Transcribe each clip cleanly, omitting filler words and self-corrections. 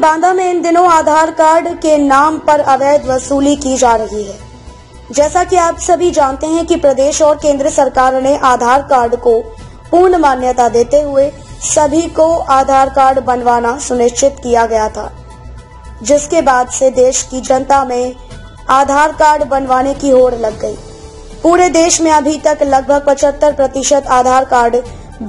बांदा में इन दिनों आधार कार्ड के नाम पर अवैध वसूली की जा रही है। जैसा कि आप सभी जानते हैं कि प्रदेश और केंद्र सरकार ने आधार कार्ड को पूर्ण मान्यता देते हुए सभी को आधार कार्ड बनवाना सुनिश्चित किया गया था, जिसके बाद से देश की जनता में आधार कार्ड बनवाने की होड़ लग गई। पूरे देश में अभी तक लगभग 75% आधार कार्ड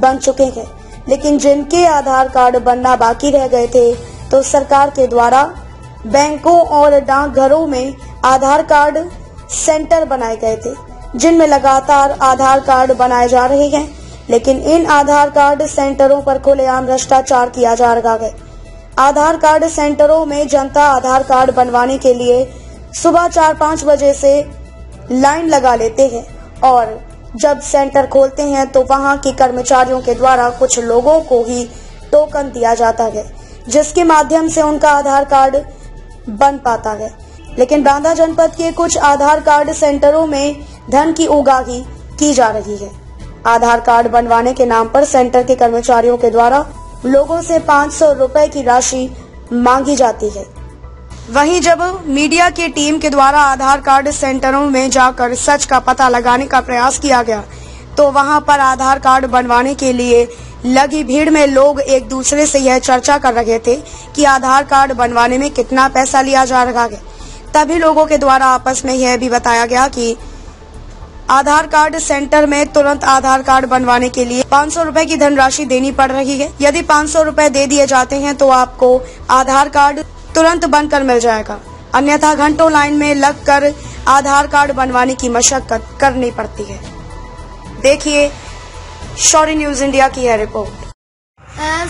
बन चुके हैं, लेकिन जिनके आधार कार्ड बनना बाकी रह गए थे तो सरकार के द्वारा बैंकों और डाकघरों में आधार कार्ड सेंटर बनाए गए थे, जिनमें लगातार आधार कार्ड बनाए जा रहे हैं। लेकिन इन आधार कार्ड सेंटरों पर खुलेआम भ्रष्टाचार किया जा रहा है। आधार कार्ड सेंटरों में जनता आधार कार्ड बनवाने के लिए सुबह 4-5 बजे से लाइन लगा लेते हैं और जब सेंटर खोलते हैं तो वहां के कर्मचारियों के द्वारा कुछ लोगों को ही टोकन दिया जाता है, जिसके माध्यम से उनका आधार कार्ड बन पाता है। लेकिन बांदा जनपद के कुछ आधार कार्ड सेंटरों में धन की उगाही की जा रही है। आधार कार्ड बनवाने के नाम पर सेंटर के कर्मचारियों के द्वारा लोगों से 500 रुपए की राशि मांगी जाती है। वहीं जब मीडिया की टीम के द्वारा आधार कार्ड सेंटरों में जाकर सच का पता लगाने का प्रयास किया गया तो वहां पर आधार कार्ड बनवाने के लिए लगी भीड़ में लोग एक दूसरे से यह चर्चा कर रहे थे कि आधार कार्ड बनवाने में कितना पैसा लिया जा रहा है। तभी लोगों के द्वारा आपस में यह भी बताया गया कि आधार कार्ड सेंटर में तुरंत आधार कार्ड बनवाने के लिए 500 रुपए की धनराशि देनी पड़ रही है। यदि 500 रुपए दे दिए जाते हैं तो आपको आधार कार्ड तुरंत बनकर मिल जाएगा, अन्यथा घंटों लाइन में लगकर आधार कार्ड बनवाने की मशक्कत करनी पड़ती है। देखिए शौर्य न्यूज इंडिया की है रिपोर्ट।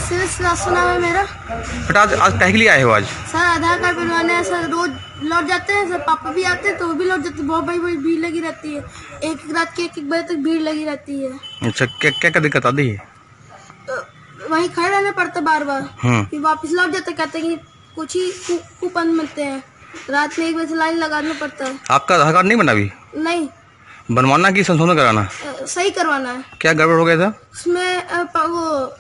सुना हुआ मेरा बेटा, आज कहे के लिए आए हो? आज सर आधार कार्ड बनवाने हैं सर, रोज लौट जाते हैं सर, पापा भी आते हैं तो वो भी लौट जाते हैं। बहुत बड़ी बड़ी भीड़ लगी रहती है, एक रात के 1-1 बजे तक भीड़ लगी रहती है। अच्छा, क्या क्या क्या दिक्कत आती है? वहीं खड़े रहना पड़ता बार बार, फिर वापस लौट जाते, कहते हैं कुछ ही कूपन मिलते हैं। रात में 1 बजे से लाइन लगाना पड़ता है। आपका आधार कार्ड नहीं बना? भी नहीं बनवाना की संशोधन कराना, सही करवाना है। क्या गड़बड़ हो गया था उसमें? वो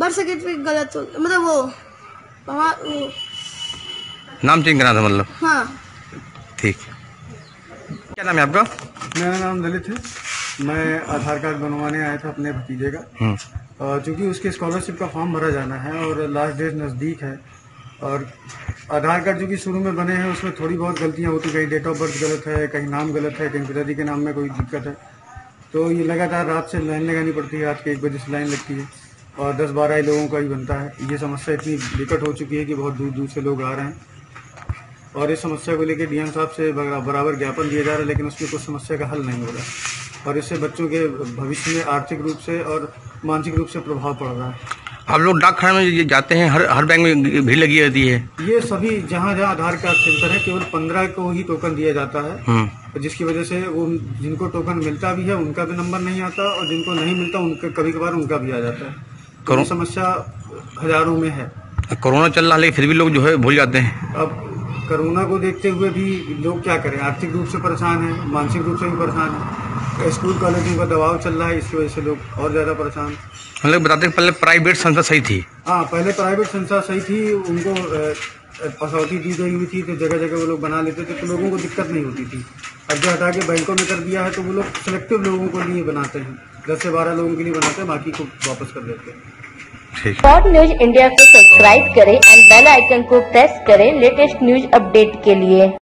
बर्थ सर्टिफिकेट गलत हो, मतलब वो नाम चेंज करना था, मतलब। हाँ ठीक। क्या नाम है आपका? मेरा नाम ललित है। मैं आधार कार्ड बनवाने आया था अपने भतीजे का, क्योंकि उसके स्कॉलरशिप का फॉर्म भरा जाना है और लास्ट डेट नज़दीक है। और आधार कार्ड जो कि शुरू में बने हैं उसमें थोड़ी बहुत गलतियाँ होती, कहीं डेट ऑफ बर्थ गलत है, कहीं नाम गलत है, कहीं पिताजी के नाम में कोई दिक्कत है। तो ये लगातार रात से लाइन लगानी पड़ती है, रात के 1 बजे से लाइन लगती है और 10-12 लोगों का ही बनता है। ये समस्या इतनी विकट हो चुकी है कि बहुत दूर दूर से लोग आ रहे हैं और इस समस्या को लेकर डीएम साहब से बराबर ज्ञापन दिया जा रहा है, लेकिन उसमें कुछ समस्या का हल नहीं हो रहा और इससे बच्चों के भविष्य में आर्थिक रूप से और मानसिक रूप से प्रभाव पड़ रहा है। आप लोग डाकखाने में जाते हैं, हर बैंक में भीड़ लगी रहती है। ये सभी जहाँ आधार कार्ड सेंटर है केवल 15 को ही टोकन दिया जाता है, जिसकी वजह से वो जिनको टोकन मिलता भी है उनका भी नंबर नहीं आता और जिनको नहीं मिलता उनका कभी कभार उनका भी आ जाता है। समस्या हजारों में है। कोरोना चल रहा है लेकिन फिर भी लोग जो है भूल जाते हैं। अब कोरोना को देखते हुए भी लोग क्या करें, आर्थिक रूप से परेशान है, मानसिक रूप से भी परेशान है, स्कूल कॉलेजों का दबाव चल रहा है, इसकी वजह से लोग और ज्यादा परेशान। हम लोग बताते हैं पहले प्राइवेट संस्था सही थी। हाँ, पहले प्राइवेट संस्था सही थी, उनको कसौटी दी गई हुई थी तो जगह जगह वो लोग बना लेते थे तो लोगों को दिक्कत नहीं होती थी। अब जो हटा के बैंकों में कर दिया है तो वो लोग सिलेक्टिव लोगों को लिए बनाते हैं, 10 से 12 लोगों के लिए बनाते हैं, बाकी को वापस कर देते हैं। शॉर्ट न्यूज इंडिया को सब्सक्राइब करें एंड बेल आइकन को प्रेस करें लेटेस्ट न्यूज अपडेट के लिए।